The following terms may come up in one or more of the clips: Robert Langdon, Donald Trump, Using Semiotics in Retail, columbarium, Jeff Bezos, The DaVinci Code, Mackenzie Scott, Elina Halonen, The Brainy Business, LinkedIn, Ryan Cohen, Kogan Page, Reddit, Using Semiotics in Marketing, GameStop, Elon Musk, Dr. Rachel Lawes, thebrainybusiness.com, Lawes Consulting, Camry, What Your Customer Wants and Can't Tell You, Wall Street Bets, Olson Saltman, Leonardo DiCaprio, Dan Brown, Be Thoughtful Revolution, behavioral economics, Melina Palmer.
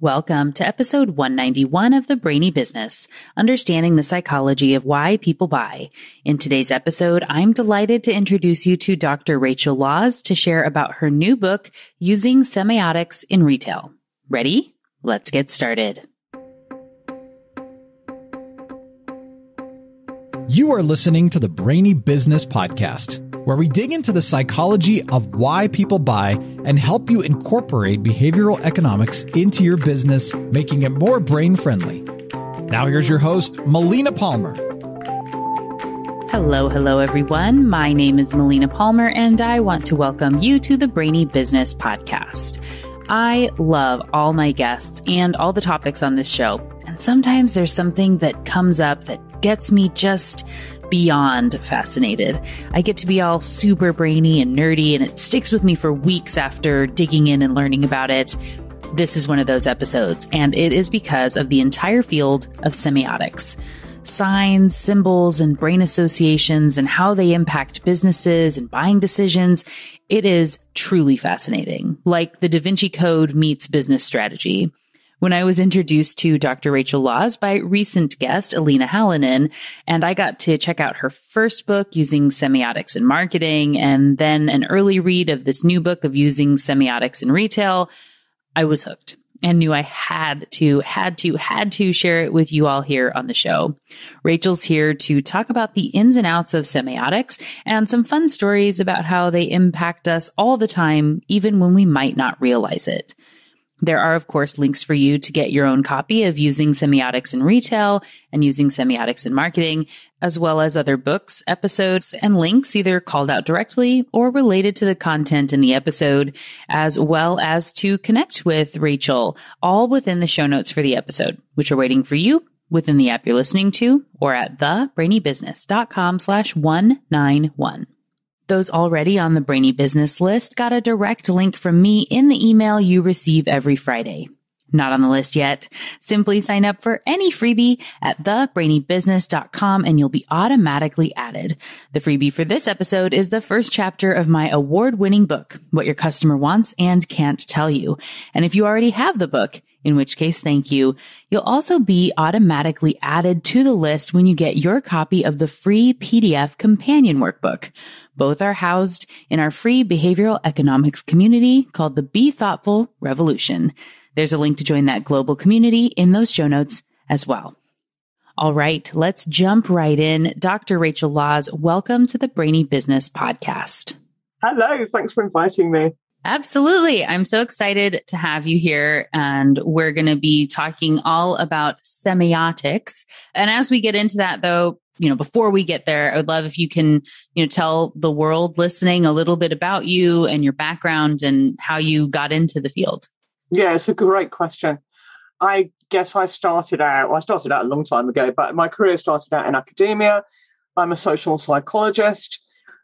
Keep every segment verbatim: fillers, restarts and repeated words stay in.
Welcome to episode one ninety-one of The Brainy Business, understanding the psychology of why people buy. In today's episode, I'm delighted to introduce you to Doctor Rachel Lawes to share about her new book, Using Semiotics in Retail. Ready? Let's get started. You are listening to The Brainy Business Podcast, where we dig into the psychology of why people buy and help you incorporate behavioral economics into your business, making it more brain-friendly. Now here's your host, Melina Palmer. Hello, hello, everyone. My name is Melina Palmer, and I want to welcome you to the Brainy Business Podcast. I love all my guests and all the topics on this show, and sometimes there's something that comes up that gets me just beyond fascinated. I get to be all super brainy and nerdy, and it sticks with me for weeks after digging in and learning about it. This is one of those episodes, and it is because of the entire field of semiotics. Signs, symbols, and brain associations and how they impact businesses and buying decisions. It is truly fascinating, like the Da Vinci Code meets business strategy. When I was introduced to Doctor Rachel Lawes by recent guest Elina Halonen, and I got to check out her first book, Using Semiotics in Marketing, and then an early read of this new book of Using Semiotics in Retail, I was hooked and knew I had to, had to, had to share it with you all here on the show. Rachel's here to talk about the ins and outs of semiotics and some fun stories about how they impact us all the time, even when we might not realize it. There are, of course, links for you to get your own copy of Using Semiotics in Retail and Using Semiotics in Marketing, as well as other books, episodes, and links either called out directly or related to the content in the episode, as well as to connect with Rachel, all within the show notes for the episode, which are waiting for you within the app you're listening to or at the brainy business dot com slash one ninety-one. Those already on the Brainy Business list got a direct link from me in the email you receive every Friday. Not on the list yet? Simply sign up for any freebie at the brainy business dot com and you'll be automatically added. The freebie for this episode is the first chapter of my award-winning book, What Your Customer Wants and Can't Tell You. And if you already have the book, in which case, thank you. You'll also be automatically added to the list when you get your copy of the free P D F companion workbook. Both are housed in our free behavioral economics community called the Be Thoughtful Revolution. There's a link to join that global community in those show notes as well. All right, let's jump right in. Doctor Rachel Lawes, welcome to the Brainy Business Podcast. Hello, thanks for inviting me. Absolutely. I'm so excited to have you here, and we're going to be talking all about semiotics. And as we get into that, though, you know, before we get there, I would love if you can, you know, tell the world listening a little bit about you and your background and how you got into the field. Yeah, it's a great question. I guess I started out, well, I started out a long time ago, but my career started out in academia. I'm a social psychologist.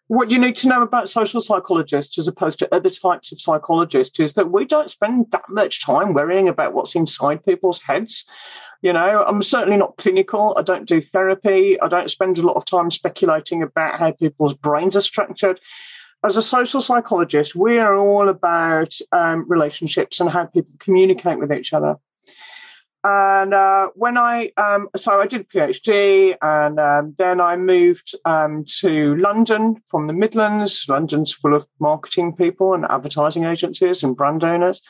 What you need to know about social psychologists as opposed to other types of psychologists is that we don't spend that much time worrying about what's inside people's heads. You know, I'm certainly not clinical. I don't do therapy. I don't spend a lot of time speculating about how people's brains are structured. As a social psychologist, we are all about um, relationships and how people communicate with each other. And uh, when I, um, so I did a PhD, and um, then I moved um, to London from the Midlands. London's full of marketing people and advertising agencies and brand owners.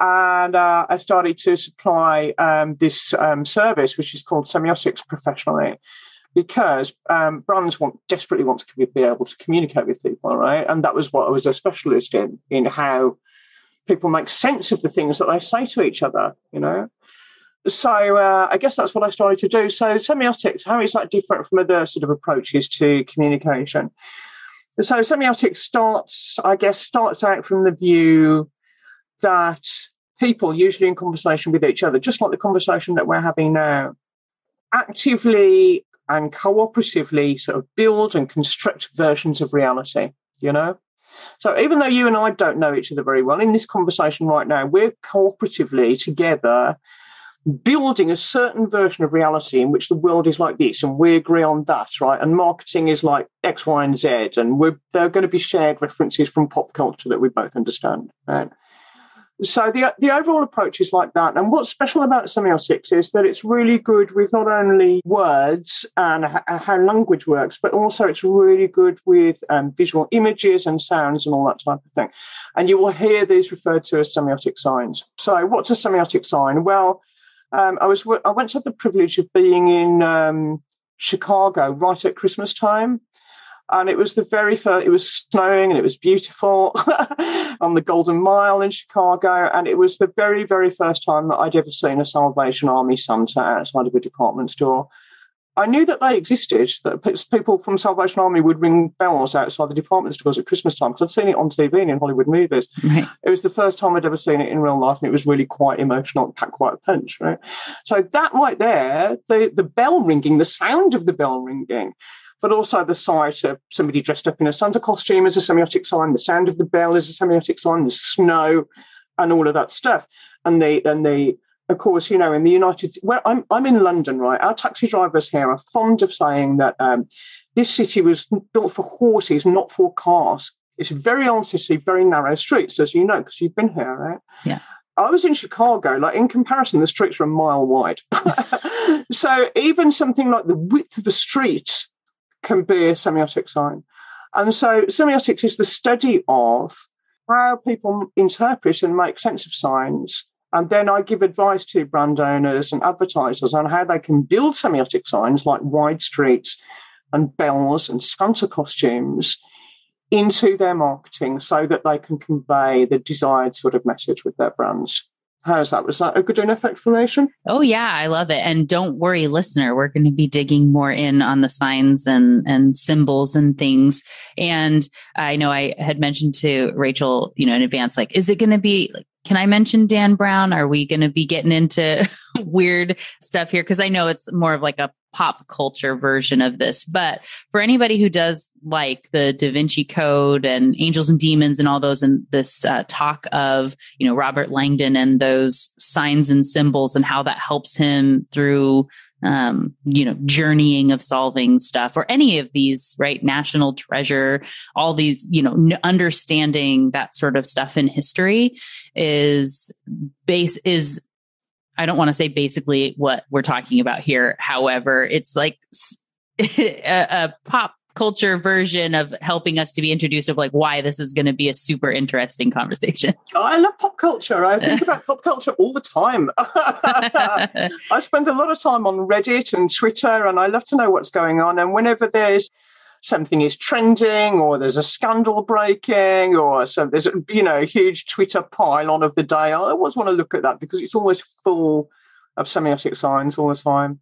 And uh, I started to supply um, this um, service, which is called semiotics professionally, because um, brands want desperately want to be able to communicate with people, right? And that was what I was a specialist in, in how people make sense of the things that they say to each other, you know? So uh, I guess that's what I started to do. So semiotics, how is that different from other sort of approaches to communication? So semiotics starts, I guess, starts out from the view that people, usually in conversation with each other, just like the conversation that we're having now, actively and cooperatively sort of build and construct versions of reality, you know? So even though you and I don't know each other very well, in this conversation right now, we're cooperatively together building a certain version of reality in which the world is like this and we agree on that, right? And marketing is like X, Y, and Z, and we're, there are going to be shared references from pop culture that we both understand, right? So the the overall approach is like that. And what's special about semiotics is that it's really good with not only words and how language works, but also it's really good with um, visual images and sounds and all that type of thing. And you will hear these referred to as semiotic signs. So what's a semiotic sign? Well, um, I was I once had the privilege of being in um, Chicago right at Christmas time. And it was the very first, it was snowing and it was beautiful on the Golden Mile in Chicago. And it was the very, very first time that I'd ever seen a Salvation Army Santa outside of a department store. I knew that they existed, that people from Salvation Army would ring bells outside the department stores at Christmas time, because I'd seen it on T V and in Hollywood movies. Right. It was the first time I'd ever seen it in real life, and it was really quite emotional and packed quite a punch, right? So that right there, the, the bell ringing, the sound of the bell ringing, but also the sight of somebody dressed up in a Santa costume is a semiotic sign, the sound of the bell is a semiotic sign, the snow and all of that stuff. And the, and the, of course, you know, in the United, well, I'm, I'm in London, right? Our taxi drivers here are fond of saying that um, this city was built for horses, not for cars. It's a very old city, very narrow streets, as you know, because you've been here, right? Yeah. I was in Chicago, like in comparison, the streets were a mile wide. So even something like the width of the street can be a semiotic sign. And so semiotics is the study of how people interpret and make sense of signs. And then I give advice to brand owners and advertisers on how they can build semiotic signs like wide streets and bells and Santa costumes into their marketing so that they can convey the desired sort of message with their brands. How's that? Was that a good enough explanation? Oh, yeah, I love it. And don't worry, listener, we're going to be digging more in on the signs and, and symbols and things. And I know I had mentioned to Rachel, you know, in advance, like, is it going to be, like, can I mention Dan Brown? Are we going to be getting into weird stuff here? Because I know it's more of like a pop culture version of this. But for anybody who does like the Da Vinci Code and Angels and Demons and all those, and this uh, talk of, you know, Robert Langdon and those signs and symbols and how that helps him through, um, you know, journeying of solving stuff, or any of these, right? National Treasure, all these, you know, n- understanding that sort of stuff in history is base is I don't want to say basically what we're talking about here. However, it's like a, a pop culture version of helping us to be introduced of like why this is going to be a super interesting conversation. Oh, I love pop culture. I think about pop culture all the time. I spend a lot of time on Reddit and Twitter, and I love to know what's going on. And whenever there's something is trending, or there's a scandal breaking, or so there's, you know, a huge Twitter pile-on of the day, I always want to look at that because it's always full of semiotic signs all the time.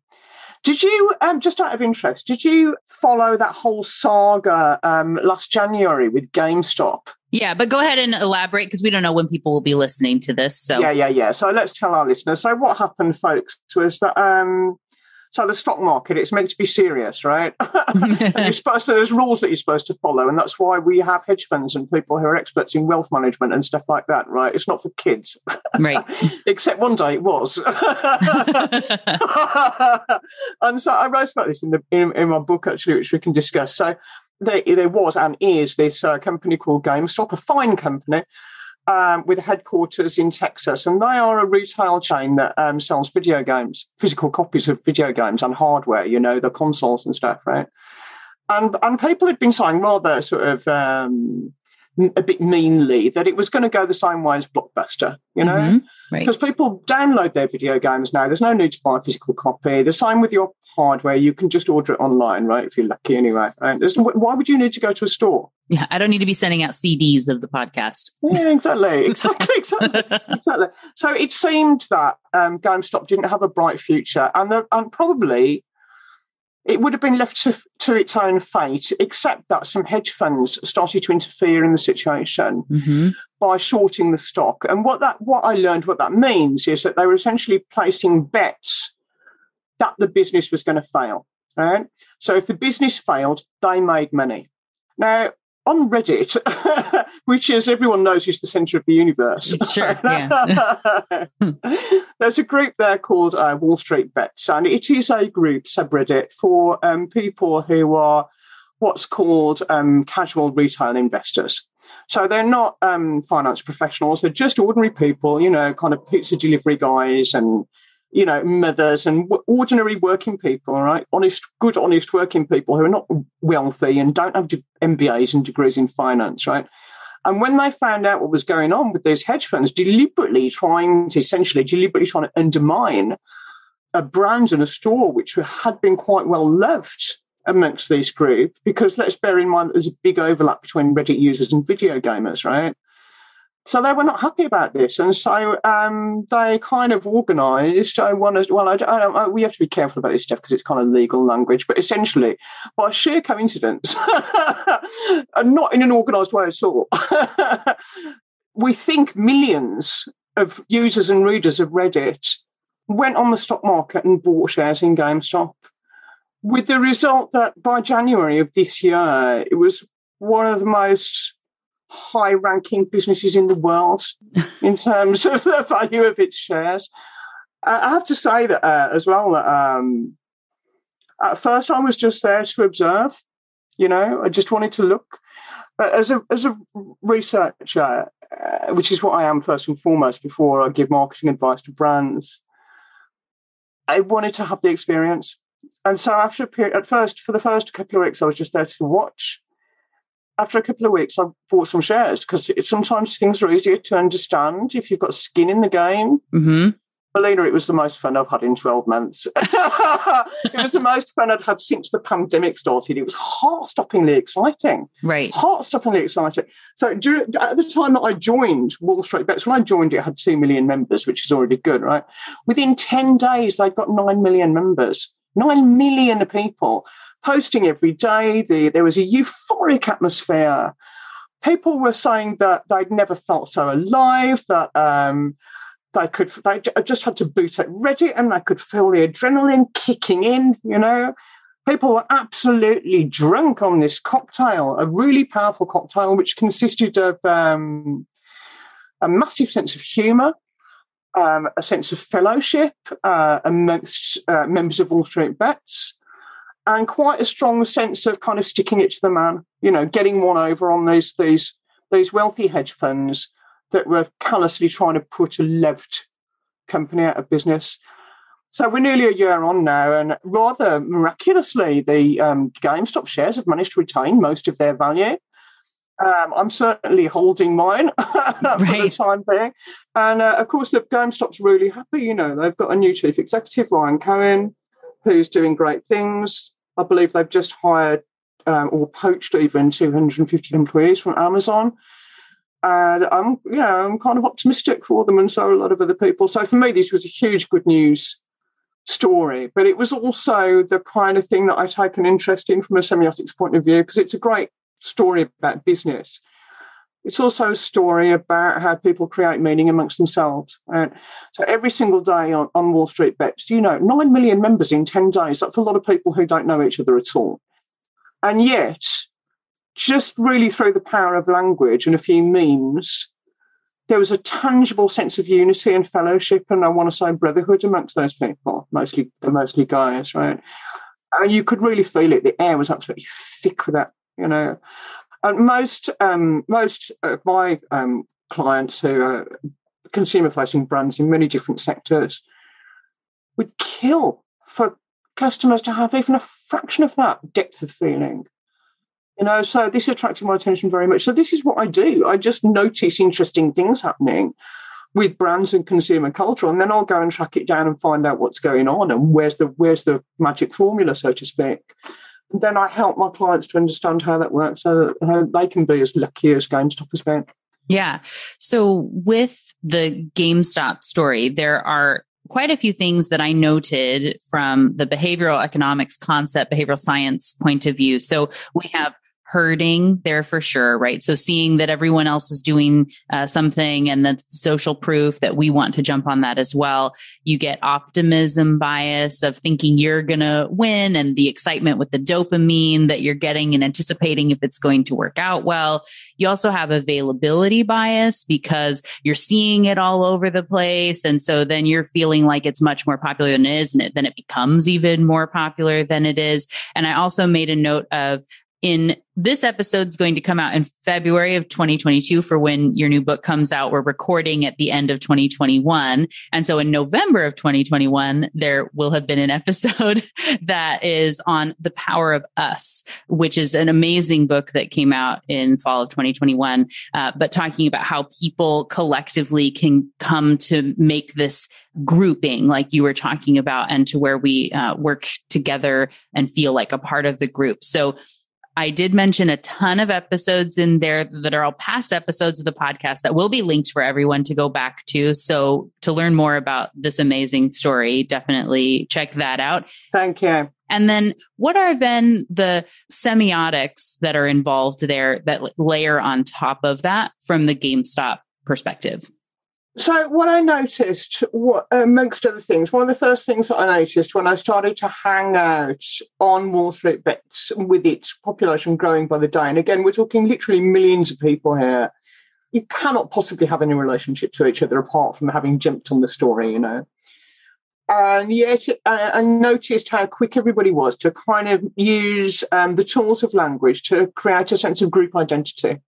Did you, um, just out of interest, did you follow that whole saga um, last January with GameStop? Yeah, but go ahead and elaborate because we don't know when people will be listening to this. So yeah, yeah, yeah. So let's tell our listeners. So what happened, folks, was that... Um, So the stock market, it's meant to be serious, right? And you're supposed to, there's rules that you're supposed to follow. And that's why we have hedge funds and people who are experts in wealth management and stuff like that, right? It's not for kids. Right. Except one day it was. And so I wrote about this in, the, in, in my book, actually, which we can discuss. So there, there was and is this uh, company called GameStop, a fine company, Um, with headquarters in Texas. And they are a retail chain that um, sells video games, physical copies of video games and hardware, you know, the consoles and stuff, right? And and people had been saying rather sort of um, a bit meanly that it was going to go the same way as Blockbuster, you know? Because mm-hmm, right. People download their video games now. There's no need to buy a physical copy. The same with your hardware. You can just order it online, right, if you're lucky anyway. Right? There's, why would you need to go to a store? Yeah, I don't need to be sending out C Ds of the podcast. Yeah, exactly, exactly, exactly, exactly. So it seemed that um, GameStop didn't have a bright future, and the, and probably it would have been left to, to its own fate, except that some hedge funds started to interfere in the situation mm-hmm. by shorting the stock. And what that what I learned what that means is that they were essentially placing bets that the business was going to fail. Right? So if the business failed, they made money. Now, on Reddit, which as everyone knows is the centre of the universe, sure, there's a group there called uh, Wall Street Bets, and it is a group subreddit for um, people who are what's called um, casual retail investors. So they're not um, finance professionals. They're just ordinary people, you know, kind of pizza delivery guys and, you know, mothers and w- ordinary working people, right? Honest, good, honest working people who are not wealthy and don't have M B As and degrees in finance, right? And when they found out what was going on with these hedge funds, deliberately trying to essentially, deliberately trying to undermine a brand and a store which had been quite well loved amongst this group, because let's bear in mind that there's a big overlap between Reddit users and video gamers, right? So they were not happy about this. And so um, they kind of organised, I want to, well, I, I, I, we have to be careful about this stuff because it's kind of legal language, but essentially, by sheer coincidence, and not in an organised way at all, we think millions of users and readers of Reddit went on the stock market and bought shares in GameStop, with the result that by January of this year, it was one of the most high-ranking businesses in the world in terms of the value of its shares. Uh, I have to say that uh, as well, that um, at first I was just there to observe, you know, I just wanted to look. But as a, as a researcher, uh, which is what I am first and foremost before I give marketing advice to brands, I wanted to have the experience. And so after a period, at first, for the first couple of weeks, I was just there to watch. After a couple of weeks, I bought some shares because sometimes things are easier to understand if you've got skin in the game. Mm-hmm. But later, it was the most fun I've had in twelve months. It was the most fun I'd had since the pandemic started. It was heart-stoppingly exciting. Right. Heart-stoppingly exciting. So do, at the time that I joined Wall Street Bets, when I joined it, it had two million members, which is already good, right? Within ten days, they'd got nine million members. Nine million people posting every day. The, there was a euphoric atmosphere. People were saying that they'd never felt so alive, that um, they could, they just had to boot at Reddit and they could feel the adrenaline kicking in, you know. People were absolutely drunk on this cocktail, a really powerful cocktail, which consisted of um, a massive sense of humour, Um, a sense of fellowship uh, amongst uh, members of Wall Street Bets, and quite a strong sense of kind of sticking it to the man, you know, getting one over on these these these wealthy hedge funds that were callously trying to put a left company out of business. So we're nearly a year on now, and rather miraculously, the um, GameStop shares have managed to retain most of their value. Um, I'm certainly holding mine for right. the time being. And, uh, of course, the GameStop's really happy. You know, they've got a new chief executive, Ryan Cohen, who's doing great things. I believe they've just hired um, or poached even two hundred fifty employees from Amazon. And I'm, you know, I'm kind of optimistic for them, and so are a lot of other people. So for me, this was a huge good news story. But it was also the kind of thing that I take an interest in from a semiotics point of view, because it's a great story about business. It's also a story about how people create meaning amongst themselves. Right? So every single day on, on Wall Street Bets, you know, nine million members in ten days, that's a lot of people who don't know each other at all. And yet, just really through the power of language and a few memes, there was a tangible sense of unity and fellowship, and I want to say brotherhood amongst those people, mostly, mostly guys, right? And you could really feel it. The air was absolutely thick with that. You know, and most um, most of my um, clients who are consumer-facing brands in many different sectors would kill for customers to have even a fraction of that depth of feeling. You know, so this attracted my attention very much. So this is what I do. I just notice interesting things happening with brands and consumer culture, and then I'll go and track it down and find out what's going on and where's the where's the magic formula, so to speak. Then I help my clients to understand how that works so that they can be as lucky as GameStop has been. Yeah. So with the GameStop story, there are quite a few things that I noted from the behavioral economics concept, behavioral science point of view. So we have herding there for sure, right? So seeing that everyone else is doing uh, something and the social proof that we want to jump on that as well. You get optimism bias of thinking you're going to win and the excitement with the dopamine that you're getting and anticipating if it's going to work out well. You also have availability bias because you're seeing it all over the place. And so then you're feeling like it's much more popular than it is, and it, then it becomes even more popular than it is. And I also made a note of in this episode is going to come out in February of twenty twenty-two for when your new book comes out. We're recording at the end of twenty twenty-one. And so in November of twenty twenty-one, there will have been an episode that is on The Power of Us, which is an amazing book that came out in fall of twenty twenty-one, uh, but talking about how people collectively can come to make this grouping like you were talking about and to where we uh, work together and feel like a part of the group. So I did mention a ton of episodes in there that are all past episodes of the podcast that will be linked for everyone to go back to. So to learn more about this amazing story, definitely check that out. Thank you. And then what are then the semiotics that are involved there that layer on top of that from the GameStop perspective? So what I noticed, what, amongst other things, one of the first things that I noticed when I started to hang out on Wall Street Bets with its population growing by the day, and again, we're talking literally millions of people here, you cannot possibly have any relationship to each other apart from having jumped on the story, you know. And yet I noticed how quick everybody was to kind of use um, the tools of language to create a sense of group identity.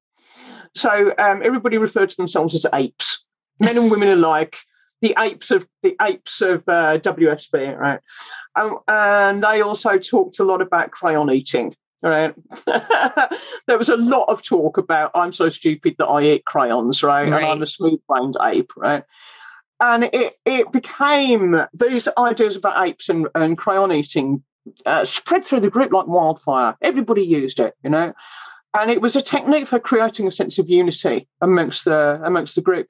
So um, everybody referred to themselves as apes. Men and women alike, the apes of the apes of uh, W S B, right? Um, and they also talked a lot about crayon eating, right? There was a lot of talk about I'm so stupid that I eat crayons, right? right. And I'm a smooth-brained ape, right? And it it became these ideas about apes and, and crayon eating uh, spread through the group like wildfire. Everybody used it, you know, and it was a technique for creating a sense of unity amongst the amongst the group.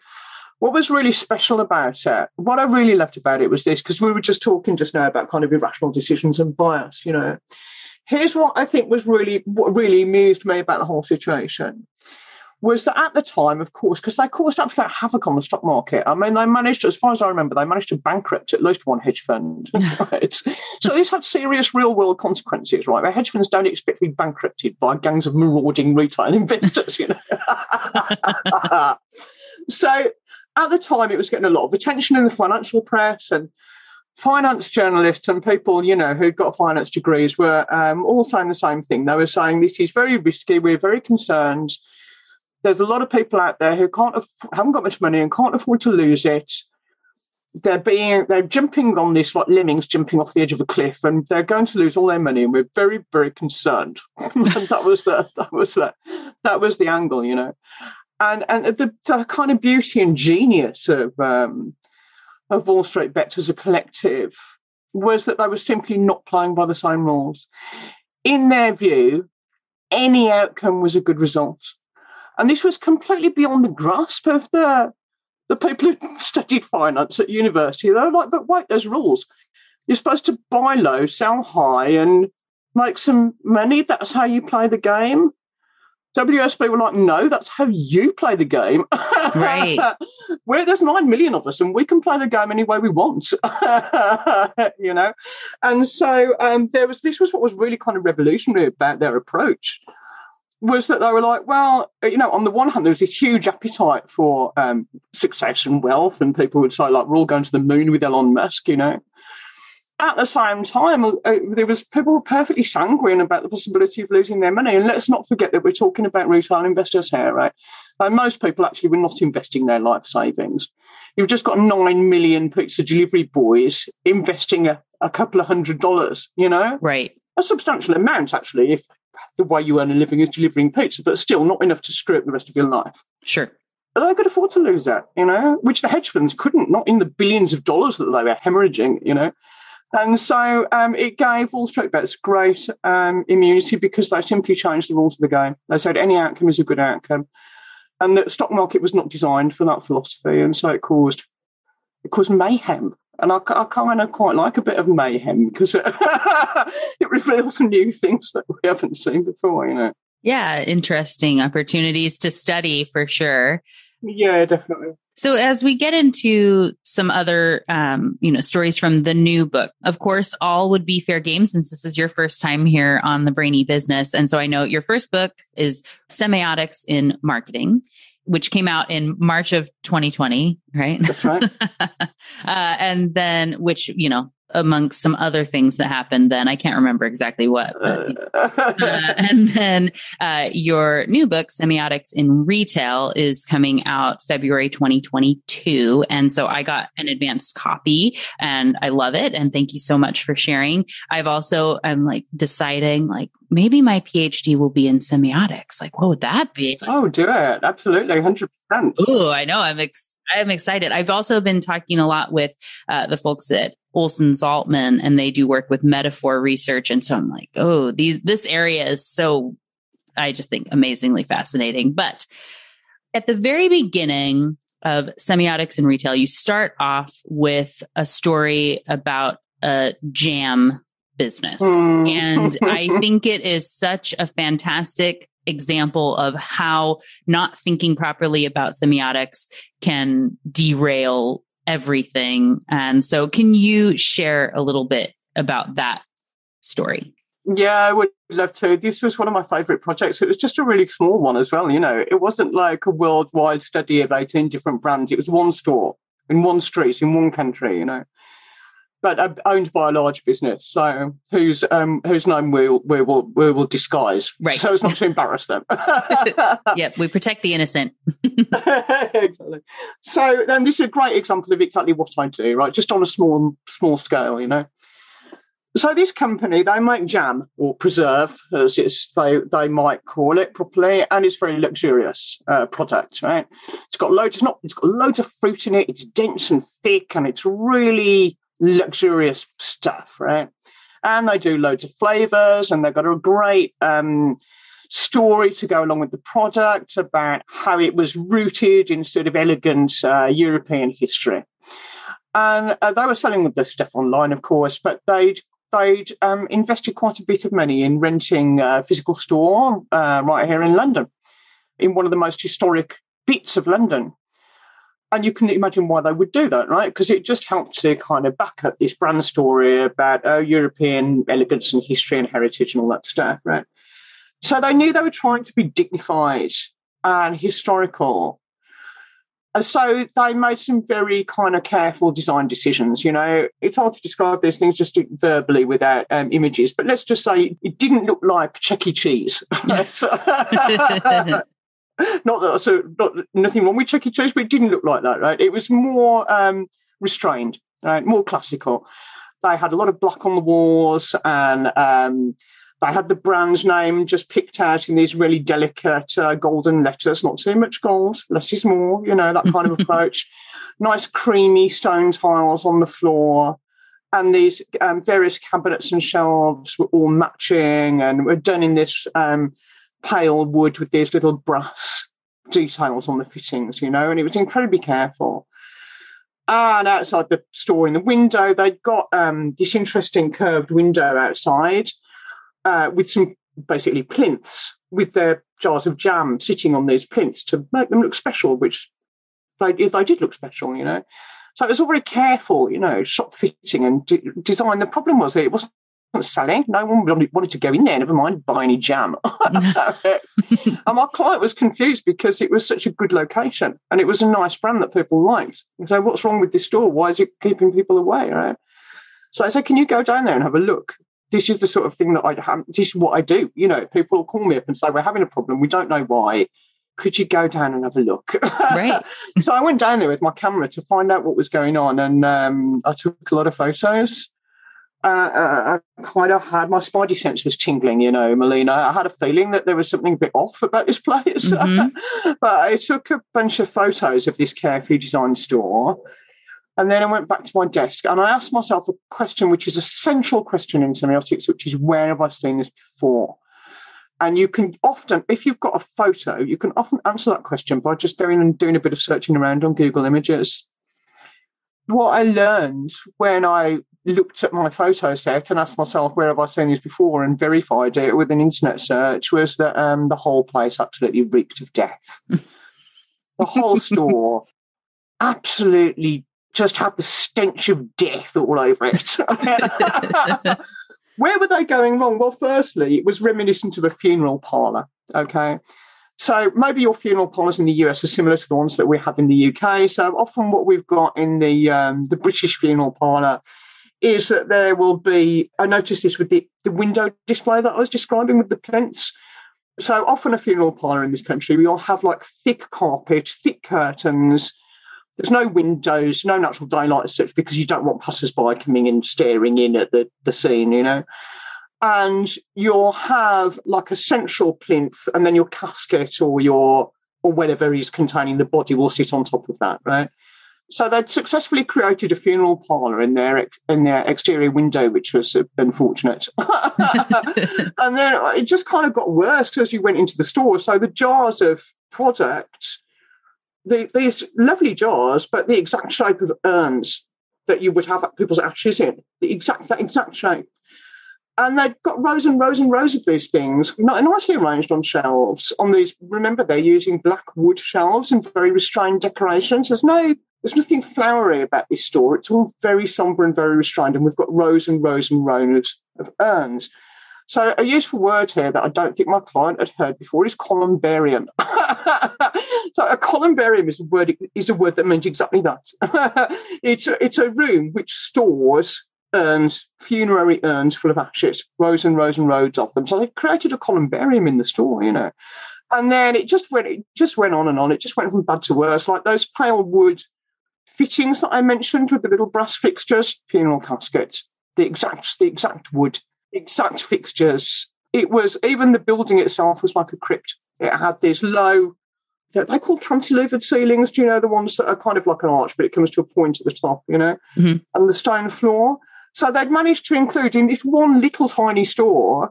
What was really special about it, what I really loved about it was this, because we were just talking just now about kind of irrational decisions and bias, you know. Here's what I think was really, what really amused me about the whole situation was that at the time, of course, because they caused absolute havoc on the stock market. I mean, they managed, as far as I remember, they managed to bankrupt at least one hedge fund. Right? So this had serious real-world consequences, right? Where hedge funds don't expect to be bankrupted by gangs of marauding retail investors, you know. So... at the time, it was getting a lot of attention in the financial press, and finance journalists and people, you know, who got finance degrees were um, all saying the same thing. They were saying, this is very risky. We're very concerned. There's a lot of people out there who can't aff- haven't got much money and can't afford to lose it. They're being they're jumping on this like lemmings jumping off the edge of a cliff, and they're going to lose all their money. And we're very, very concerned. And that was the that was the that was the angle, you know. And and the, the kind of beauty and genius of um, of Wall Street Bets as a collective was that they were simply not playing by the same rules. In their view, any outcome was a good result, and this was completely beyond the grasp of the the people who studied finance at university. They were like, "But wait, there's rules. You're supposed to buy low, sell high, and make some money. That's how you play the game." W S B were like, no, that's how you play the game. Right. We're, there's nine million of us, and we can play the game any way we want. You know, and so um, there was. This was what was really kind of revolutionary about their approach, was that they were like, well, you know, on the one hand, there was this huge appetite for um, success and wealth, and people would say like, we're all going to the moon with Elon Musk, you know. At the same time, uh, there was people were perfectly sanguine about the possibility of losing their money. And let's not forget that we're talking about retail investors here, right? And most people actually were not investing their life savings. You've just got nine million pizza delivery boys investing a, a couple of hundred dollars, you know? Right. A substantial amount, actually, if the way you earn a living is delivering pizza, but still not enough to screw up the rest of your life. Sure. They could afford to lose that, you know, which the hedge funds couldn't, not in the billions of dollars that they were hemorrhaging, you know? And so um, it gave Wall Street Bets great um, immunity because they simply changed the rules of the game. They said any outcome is a good outcome, and the stock market was not designed for that philosophy, and so it caused it caused mayhem. And I, I kind of quite like a bit of mayhem because it, it reveals new things that we haven't seen before, you know. Yeah, interesting opportunities to study for sure. Yeah, definitely. So as we get into some other, um, you know, stories from the new book, of course, all would be fair game since this is your first time here on The Brainy Business. And so I know your first book is Semiotics in Marketing, which came out in March of twenty twenty, right? That's right. uh, and then which, you know, amongst some other things that happened then. I can't remember exactly what. But, uh, and then uh, your new book, Semiotics in Retail, is coming out February twenty twenty-two. And so I got an advanced copy and I love it. And thank you so much for sharing. I've also, I'm like deciding like, maybe my P H D will be in semiotics. Like, what would that be? Oh, do it. Absolutely. one hundred percent. Oh, I know. I'm ex- I'm excited. I've also been talking a lot with uh, the folks at Olson Saltman, and they do work with metaphor research. And so I'm like, oh, these, this area is so, I just think, amazingly fascinating. But at the very beginning of Semiotics in Retail, you start off with a story about a jam business. Mm. And I think it is such a fantastic example of how not thinking properly about semiotics can derail everything. And so can you share a little bit about that story? Yeah, I would love to. This was one of my favorite projects. It was just a really small one as well. You know, it wasn't like a worldwide study of eighteen different brands. It was one store in one street in one country, you know. But owned by a large business, so whose um, whose name we will we will we will disguise, right. So as not to embarrass them. Yep, we protect the innocent. Exactly. So then, um, this is a great example of exactly what I do, right? Just on a small small scale, you know. So this company, they make jam or preserve, as it's, they they might call it properly, and it's very luxurious uh, product, right? It's got loads, it's not, it's got loads of fruit in it. It's dense and thick, and it's really luxurious stuff, right? And they do loads of flavors, and they've got a great um story to go along with the product about how it was rooted in sort of elegant uh, European history. And uh, they were selling this stuff online, of course, but they'd they'd um, invested quite a bit of money in renting a physical store uh, right here in London, in one of the most historic bits of London. And you can imagine why they would do that, right? Because it just helped to kind of back up this brand story about uh, European elegance and history and heritage and all that stuff, right? So they knew they were trying to be dignified and historical. And so they made some very kind of careful design decisions. You know, it's hard to describe those things just verbally without um, images, but let's just say it didn't look like Chuck E. Cheese. Right? Not that, so not, nothing wrong with Chuck E. Cheese, but it didn't look like that, right? It was more um, restrained, right? More classical. They had a lot of black on the walls, and um, they had the brand's name just picked out in these really delicate uh, golden letters. Not too much gold, less is more, you know, that kind of approach. Nice creamy stone tiles on the floor. And these um, various cabinets and shelves were all matching and were done in this Um, pale wood with these little brass details on the fittings, you know, and it was incredibly careful. And outside the store in the window, they'd got um, this interesting curved window outside uh, with some basically plinths with their jars of jam sitting on these plinths to make them look special, which they, they did look special, you know. So it was all very careful, you know, shop fitting and d- design. The problem was that it wasn't selling. No one wanted to go in there, never mind buy any jam. And my client was confused because it was such a good location and it was a nice brand that people liked. So what's wrong with this store? Why is it keeping people away, right? So I said, can you go down there and have a look? This is the sort of thing that I have. This is what I do. You know, people will call me up and say, we're having a problem. We don't know why. Could you go down and have a look? Right. So I went down there with my camera to find out what was going on, and um, I took a lot of photos. Uh, I kind of had my spidey sense was tingling, you know, Melina. I had a feeling that there was something a bit off about this place. Mm-hmm. But I took a bunch of photos of this carefree design store, and then I went back to my desk and I asked myself a question, which is a central question in semiotics, which is, where have I seen this before? And you can often, if you've got a photo, you can often answer that question by just going and doing a bit of searching around on Google Images. What I learned when I looked at my photo set and asked myself, where have I seen this before, and verified it with an internet search, was that um, the whole place absolutely reeked of death. The whole store absolutely just had the stench of death all over it. Where were they going wrong? Well, firstly, it was reminiscent of a funeral parlour, okay? So maybe your funeral parlours in the U S are similar to the ones that we have in the U K. So often what we've got in the um, the British funeral parlour is that there will be, I noticed this with the, the window display that I was describing with the plants. So often a funeral parlour in this country, we all have like thick carpet, thick curtains. There's no windows, no natural daylight as such, because you don't want passers-by coming and staring in at the, the scene, you know. And you'll have like a central plinth, and then your casket or your or whatever is containing the body will sit on top of that, right? So they'd successfully created a funeral parlour in their in their exterior window, which was unfortunate. And then it just kind of got worse as you went into the store. So the jars of product, the, these lovely jars, but the exact shape of urns that you would have people's ashes in, the exact that exact shape. And they'd got rows and rows and rows of these things, nicely arranged on shelves. On these, remember, they're using black wood shelves and very restrained decorations. There's no, there's nothing flowery about this store. It's all very sombre and very restrained. And we've got rows and rows and rows of urns. So a useful word here that I don't think my client had heard before is columbarium. So a columbarium is a word is a word that means exactly that. It's a, it's a room which stores urns, funerary urns full of ashes, rows and rows and rows of them. So they created a columbarium in the store, you know. And then it just went, it just went on and on. It just went from bad to worse. Like those pale wood fittings that I mentioned with the little brass fixtures, funeral caskets, the exact, the exact wood, exact fixtures. It was, even the building itself was like a crypt. It had these low, they're, they're called cantilevered ceilings. Do you know the ones that are kind of like an arch, but it comes to a point at the top, you know, mm-hmm. and the stone floor. So they'd managed to include in this one little tiny store,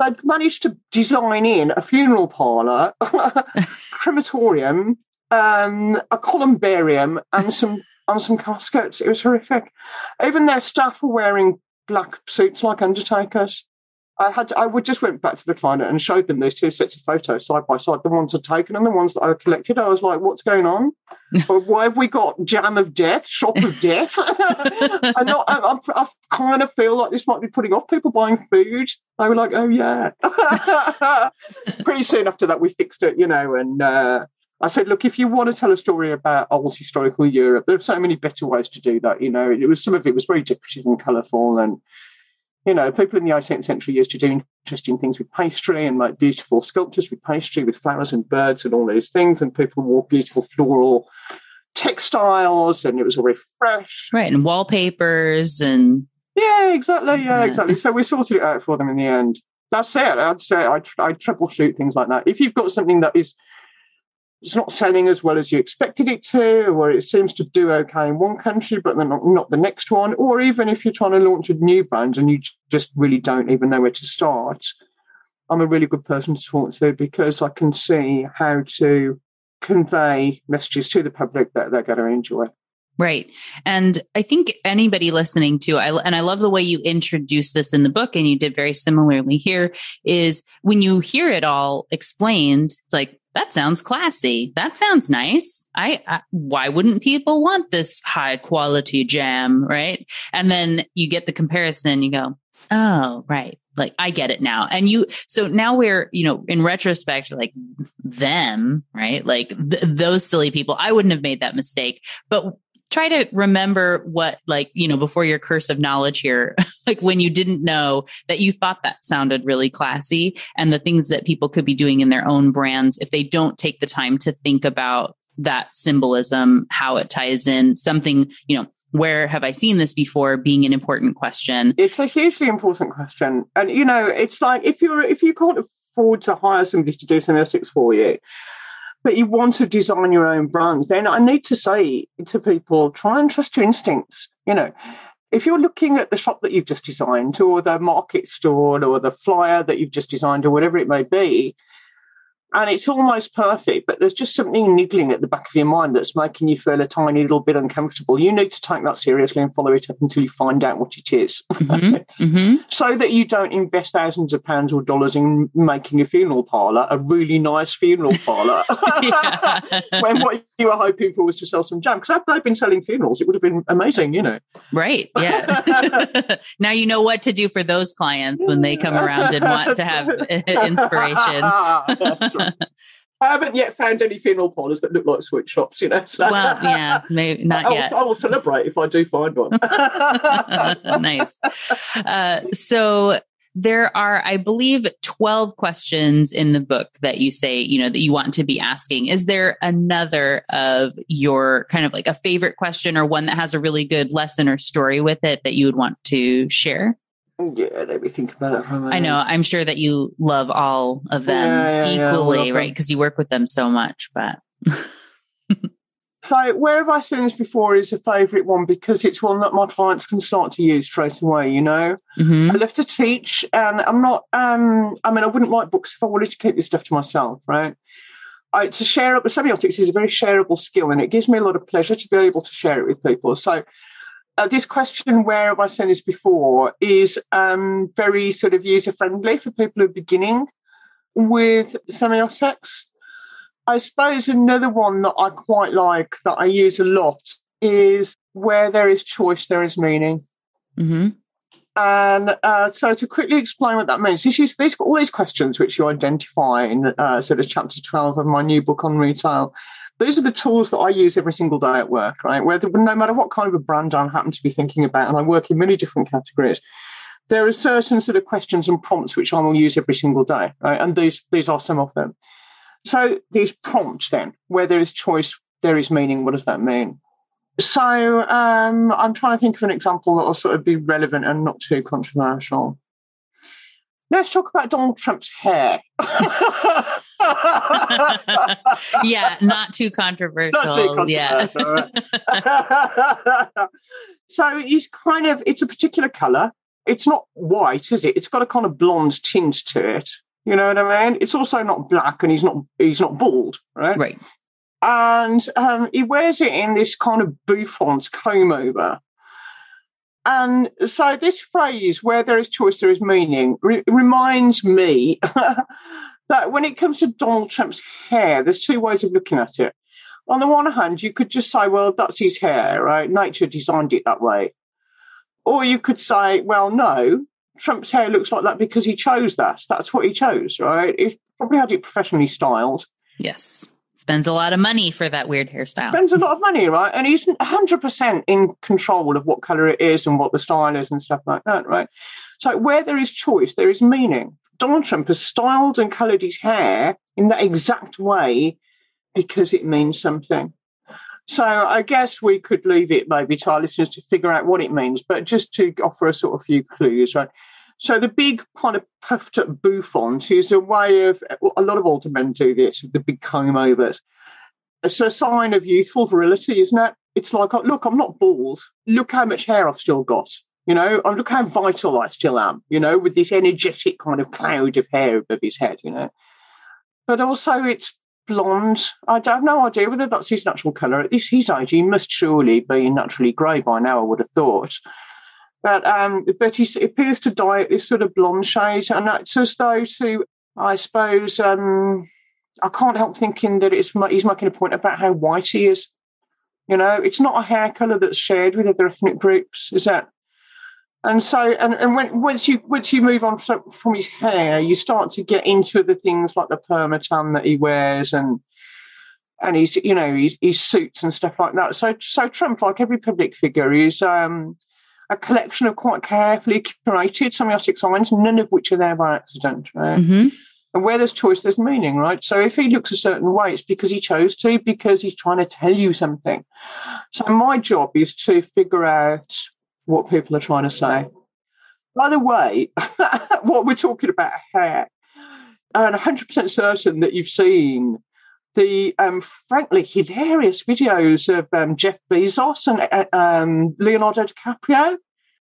they'd managed to design in a funeral parlour, crematorium, um, a columbarium, and some and some caskets. It was horrific. Even their staff were wearing black suits like undertakers. I had I would just went back to the client and showed them these two sets of photos side by side, the ones I'd taken and the ones that I collected. I was like, what's going on? Why have we got jam of death, shop of death? I, know, I, I, I kind of feel like this might be putting off people buying food. They were like, oh, yeah. Pretty soon after that, we fixed it, you know, and uh, I said, look, if you want to tell a story about old historical Europe, there are so many better ways to do that, you know. It was some of it was very decorative and colourful, and you know, people in the eighteenth century used to do interesting things with pastry and make beautiful sculptures with pastry, with flowers and birds and all those things. And people wore beautiful floral textiles, and it was all very fresh. Right, and wallpapers and... Yeah, exactly. Yeah, exactly. So we sorted it out for them in the end. That's it. I'd say I, I troubleshoot things like that. If you've got something that is... it's not selling as well as you expected it to, or it seems to do okay in one country, but then not, not the next one. Or even if you're trying to launch a new brand and you just really don't even know where to start, I'm a really good person to talk to because I can see how to convey messages to the public that they're going to enjoy. Right. And I think anybody listening to, I, and I love the way you introduced this in the book, and you did very similarly here, is when you hear it all explained, it's like, that sounds classy. That sounds nice. I, I why wouldn't people want this high quality jam, right? And then you get the comparison, you go, oh, right. Like, I get it now. And you, so now we're, you know, in retrospect, like them, right? Like th- those silly people, I wouldn't have made that mistake. But try to remember what, like, you know, before your curse of knowledge here, like when you didn't know that you thought that sounded really classy, and the things that people could be doing in their own brands if they don't take the time to think about that symbolism, how it ties in something, you know, where have I seen this before being an important question. It's a hugely important question. And, you know, it's like if you're, if you can't afford to hire somebody to do semiotics for you, but you want to design your own brands, then I need to say to people, try and trust your instincts. You know, if you're looking at the shop that you've just designed, or the market stall, or the flyer that you've just designed, or whatever it may be, and it's almost perfect, but there's just something niggling at the back of your mind that's making you feel a tiny little bit uncomfortable, you need to take that seriously and follow it up until you find out what it is. Mm-hmm. Mm-hmm. So that you don't invest thousands of pounds or dollars in making a funeral parlour, a really nice funeral parlour, when what you were hoping for was to sell some jam. Because had they been selling funerals, it would have been amazing, you know. Right, yeah. Now you know what to do for those clients when they come around and want to have inspiration. That's right. I haven't yet found any funeral parlours that look like sweatshops, you know. So. Well, yeah, maybe not I, yet. I will, I will celebrate if I do find one. Nice. Uh, so there are, I believe, twelve questions in the book that you say, you know, that you want to be asking. Is there another of your kind of like a favorite question or one that has a really good lesson or story with it that you would want to share? Yeah, let me think about it for a moment. I know. I'm sure that you love all of them yeah, yeah, equally, yeah, right? Because you work with them so much. But so, where have I seen this before is a favourite one because it's one that my clients can start to use straight away. You know, mm-hmm. I love to teach, and I'm not. Um, I mean, I wouldn't write books if I wanted to keep this stuff to myself, right? I, to share up, semiotics is a very shareable skill, and it gives me a lot of pleasure to be able to share it with people. So. Uh, this question, where have I seen this before, is um, very sort of user-friendly for people who are beginning with semiotics. I suppose another one that I quite like, that I use a lot, is where there is choice, there is meaning. Mm-hmm. And uh, so to quickly explain what that means, this is these all these questions which you identify in uh, sort of chapter twelve of my new book on retail. These are the tools that I use every single day at work, right? Where no matter what kind of a brand I happen to be thinking about, and I work in many different categories, there are certain sort of questions and prompts which I will use every single day, right? And these these are some of them. So these prompts then, where there is choice, there is meaning. What does that mean? So um, I'm trying to think of an example that will sort of be relevant and not too controversial. Let's talk about Donald Trump's hair. Yeah, not too controversial. Not too controversial. Yeah. So it's kind of, it's a particular colour. It's not white, is it? It's got a kind of blonde tint to it. You know what I mean? It's also not black, and he's not he's not bald, right? Right. And um, he wears it in this kind of bouffant comb over. And so this phrase, where there is choice, there is meaning, re- reminds me that when it comes to Donald Trump's hair, there's two ways of looking at it. On the one hand, you could just say, well, that's his hair, right? Nature designed it that way. Or you could say, well, no, Trump's hair looks like that because he chose that. That's what he chose, right? He probably had it professionally styled. Yes. Spends a lot of money for that weird hairstyle. Spends a lot of money, right? And he's one hundred percent in control of what colour it is and what the style is and stuff like that, right? So where there is choice, there is meaning. Donald Trump has styled and coloured his hair in that exact way because it means something. So I guess we could leave it maybe to our listeners to figure out what it means, but just to offer a sort of few clues, right? So the big kind of puffed up bouffant is a way of, a lot of older men do this, the big comb overs. It's a sign of youthful virility, isn't it? It's like, look, I'm not bald. Look how much hair I've still got. You know, and look how vital I still am, you know, with this energetic kind of cloud of hair above his head, you know. But also it's blonde. I have no idea whether that's his natural colour. At this his age, he must surely be naturally grey by now, I would have thought. But um, but he appears to dye at this sort of blonde shade, and that's as though to, I suppose, um, I can't help thinking that it's he's making a point about how white he is. You know, it's not a hair colour that's shared with other ethnic groups, is that? And so, and, and when, once you once you move on from his hair, you start to get into the things like the permatan that he wears, and and his, you know, his, his suits and stuff like that. So so Trump, like every public figure, is. Um, A collection of quite carefully curated semiotic signs, none of which are there by accident, right? Mm-hmm. And where there's choice, there's meaning, right? So if he looks a certain way, it's because he chose to, because he's trying to tell you something. So my job is to figure out what people are trying to say. By the way, what we're talking about here, I'm one hundred percent certain that you've seen the um, frankly hilarious videos of um, Jeff Bezos and uh, um, Leonardo DiCaprio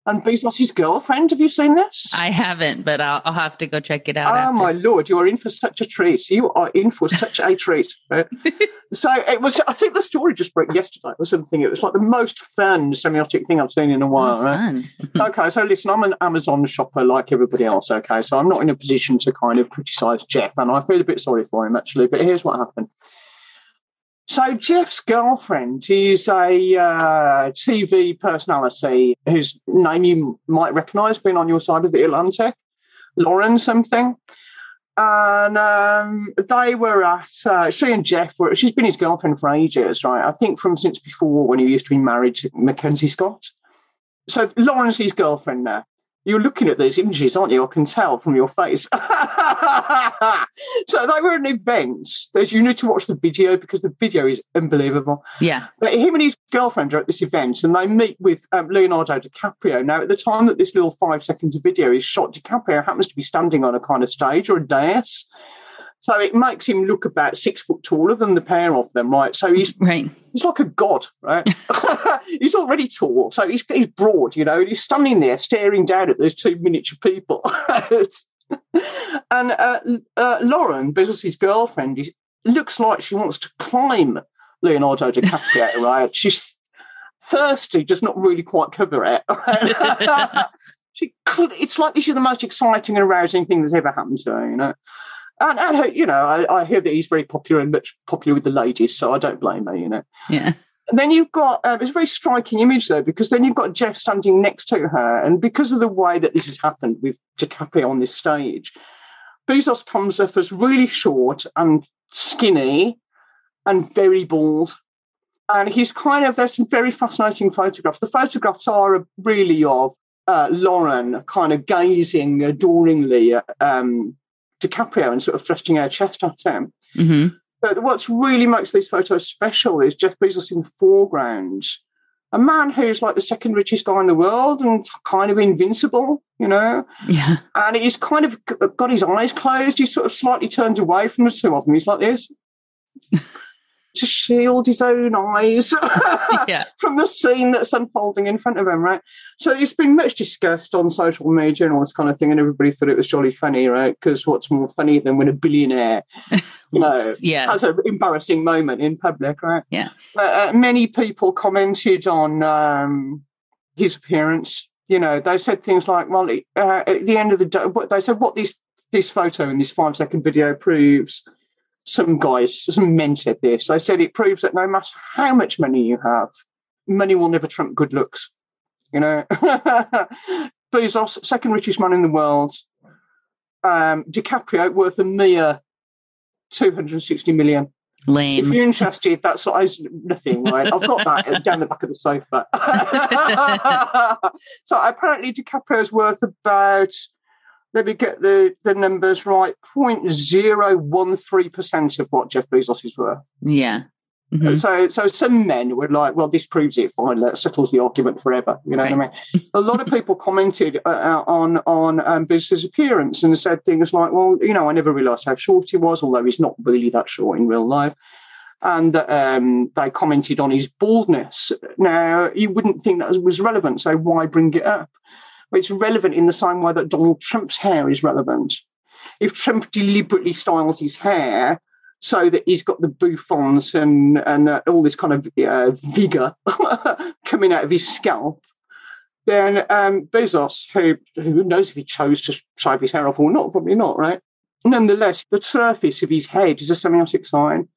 and Bezos' girlfriend. Have you seen this? I haven't, but I'll, I'll have to go check it out. Oh, after. My Lord, you are in for such a treat. You are in for such a treat. Right? So it was, I think the story just broke yesterday or something. It was like the most fun semiotic thing I've seen in a while. Oh, right? Okay, so listen, I'm an Amazon shopper like everybody else. Okay, so I'm not in a position to kind of criticise Jeff, and I feel a bit sorry for him actually, but here's what happened. So Jeff's girlfriend is a uh, T V personality whose name you might recognise, being on your side of the Atlantic, Lauren something. And um, they were at, uh, she and Jeff were, she's been his girlfriend for ages, right? I think from since before when he used to be married to Mackenzie Scott. So Lauren's his girlfriend now. You're looking at these images, aren't you? I can tell from your face. So they were an event. You need to watch the video because the video is unbelievable. Yeah. But him and his girlfriend are at this event and they meet with um, Leonardo DiCaprio. Now, at the time that this little five seconds of video is shot, DiCaprio happens to be standing on a kind of stage or a dais. So it makes him look about six foot taller than the pair of them, right? So he's right. He's like a god, right? He's already tall, so he's he's broad, you know. And he's standing there staring down at those two miniature people. And uh, uh, Lauren, because his girlfriend, is, looks like she wants to climb Leonardo DiCaprio, right? She's thirsty, just not really quite cover it. Right? She could, it's like this is the most exciting and arousing thing that's ever happened to her, you know. And, and, you know, I, I hear that he's very popular and much popular with the ladies, so I don't blame her, you know. Yeah. And then you've got, um, it's a very striking image, though, because then you've got Jeff standing next to her. And because of the way that this has happened with DiCaprio on this stage, Bezos comes off as really short and skinny and very bald. And he's kind of, there's some very fascinating photographs. The photographs are really of uh, Lauren kind of gazing adoringly at um DiCaprio and sort of thrusting her chest at him. Mm-hmm. But what's really makes these photos special is Jeff Bezos in the foreground, a man who's like the second richest guy in the world and kind of invincible, you know. Yeah. And he's kind of got his eyes closed. He's sort of slightly turned away from the two of them. He's like this to shield his own eyes yeah. from the scene that's unfolding in front of him, right? So it's been much discussed on social media and all this kind of thing, and everybody thought it was jolly funny, right? Because what's more funny than when a billionaire you know, yes. has an embarrassing moment in public, right? Yeah. But, uh, many people commented on um, his appearance. You know, they said things like, well, uh, at the end of the day, what, they said what this, this photo and this five-second video proves. Some guys, some men said this. They said it proves that no matter how much money you have, money will never trump good looks. You know, Bezos, second richest man in the world. Um, DiCaprio, worth a mere two hundred sixty million. Lame. If you're interested, that's like, nothing, right? I've got that down the back of the sofa. So apparently DiCaprio's worth about... Let me get the, the numbers right. zero point zero one three percent of what Jeff Bezos is worth. Yeah. Mm-hmm. So so some men were like, well, this proves it. Fine, that settles the argument forever. You know right. what I mean? A lot of people commented uh, on on um, Bezos' appearance and said things like, well, you know, I never realised how short he was, although he's not really that short in real life. And um, they commented on his baldness. Now, you wouldn't think that was relevant, so why bring it up? It's relevant in the same way that Donald Trump's hair is relevant. If Trump deliberately styles his hair so that he's got the bouffants and, and uh, all this kind of uh, vigour coming out of his scalp, then um, Bezos, who, who knows if he chose to shave his hair off or not, probably not, right? Nonetheless, the surface of his head is a semiotic sign.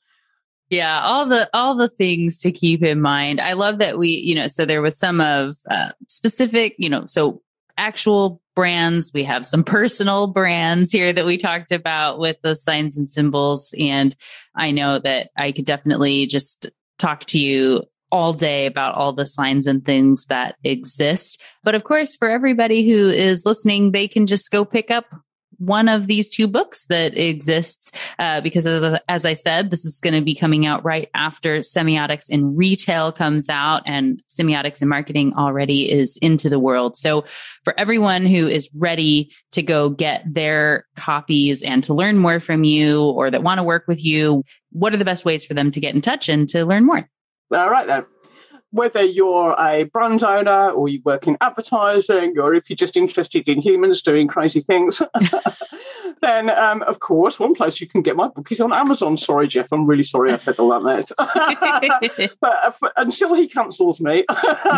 Yeah, all the all the things to keep in mind. I love that we, you know, so there was some of uh, specific, you know, so... actual brands. We have some personal brands here that we talked about with those signs and symbols. And I know that I could definitely just talk to you all day about all the signs and things that exist. But of course, for everybody who is listening, they can just go pick up one of these two books that exists, uh, because as, as I said, this is going to be coming out right after Semiotics in Retail comes out, and Semiotics in Marketing already is into the world. So for everyone who is ready to go get their copies and to learn more from you, or that want to work with you, what are the best ways for them to get in touch and to learn more? All right, then. Whether you're a brand owner or you work in advertising, or if you're just interested in humans doing crazy things, then, um, of course, one place you can get my book is on Amazon. Sorry, Jeff, I'm really sorry I said all that. But uh, for, until he cancels me,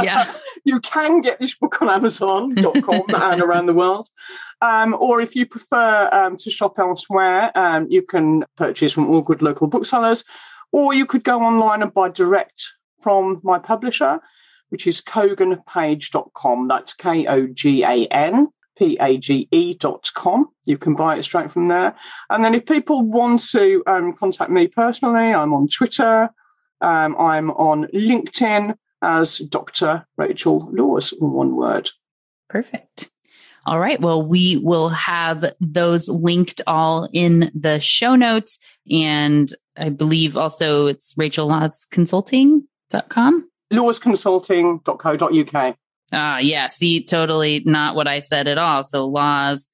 yeah. you can get this book on Amazon dot com and around the world. Um, or if you prefer um, to shop elsewhere, um, you can purchase from all good local booksellers, or you could go online and buy direct from my publisher, which is Kogan Page dot com. That's K O G A N P A G E dot com. You can buy it straight from there. And then if people want to um, contact me personally, I'm on Twitter. Um, I'm on LinkedIn as Doctor Rachel Lawes, in one word. Perfect. All right. Well, we will have those linked all in the show notes. And I believe also it's Rachel Lawes Consulting dot com. Lawes Consulting dot co dot U K. Ah, yeah. See, totally not what I said at all. So Lawes,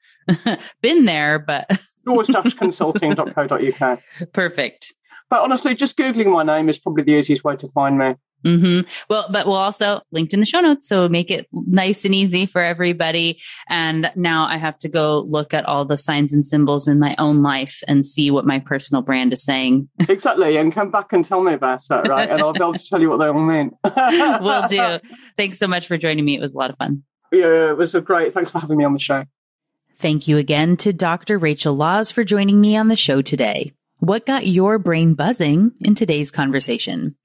been there, but... Lawes Consulting dot co dot U K. Perfect. But honestly, just Googling my name is probably the easiest way to find me. Mm-hmm. Well, but we'll also link in the show notes, so make it nice and easy for everybody. And now I have to go look at all the signs and symbols in my own life and see what my personal brand is saying. Exactly. And come back and tell me about it, right? And I'll be able to tell you what they all mean. Will do. Thanks so much for joining me. It was a lot of fun. Yeah, it was great. Thanks for having me on the show. Thank you again to Doctor Rachel Lawes for joining me on the show today. What got your brain buzzing in today's conversation?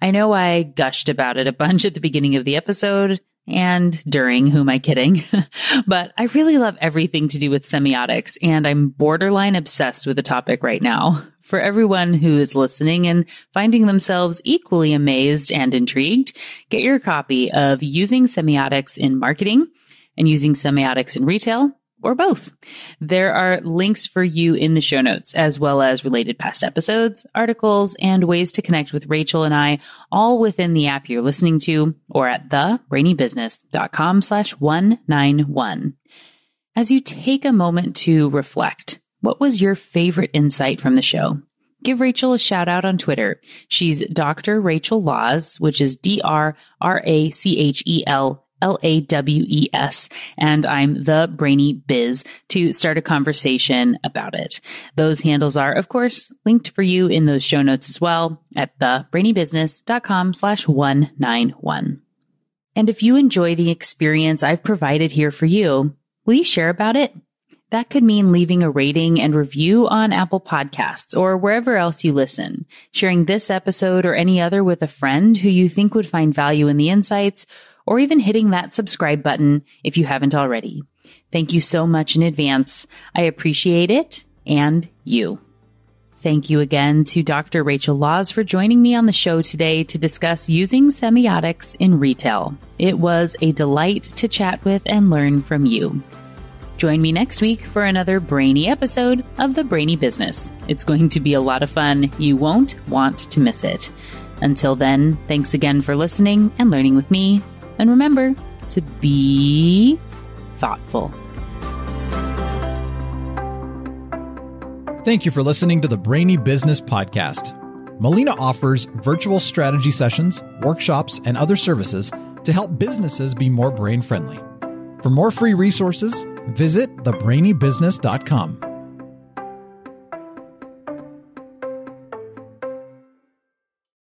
I know I gushed about it a bunch at the beginning of the episode and during, who am I kidding? But I really love everything to do with semiotics, and I'm borderline obsessed with the topic right now. For everyone who is listening and finding themselves equally amazed and intrigued, get your copy of Using Semiotics in Marketing and Using Semiotics in Retail, or both. There are links for you in the show notes, as well as related past episodes, articles, and ways to connect with Rachel and I, all within the app you're listening to, or at the brainy business dot com slash one ninety-one. As you take a moment to reflect, what was your favorite insight from the show? Give Rachel a shout out on Twitter. She's Doctor Rachel Lawes, which is D R R A C H E L L A W E S, and I'm The Brainy Biz, to start a conversation about it. Those handles are, of course, linked for you in those show notes as well at the brainy business dot com slash one ninety-one. And if you enjoy the experience I've provided here for you, will you share about it? That could mean leaving a rating and review on Apple Podcasts or wherever else you listen, sharing this episode or any other with a friend who you think would find value in the insights, or even hitting that subscribe button if you haven't already. Thank you so much in advance. I appreciate it, and you. Thank you again to Doctor Rachel Lawes for joining me on the show today to discuss Using Semiotics in Retail. It was a delight to chat with and learn from you. Join me next week for another brainy episode of The Brainy Business. It's going to be a lot of fun. You won't want to miss it. Until then, thanks again for listening and learning with me. And remember to be thoughtful. Thank you for listening to the Brainy Business Podcast. Melina offers virtual strategy sessions, workshops, and other services to help businesses be more brain friendly. For more free resources, visit the brainy business dot com.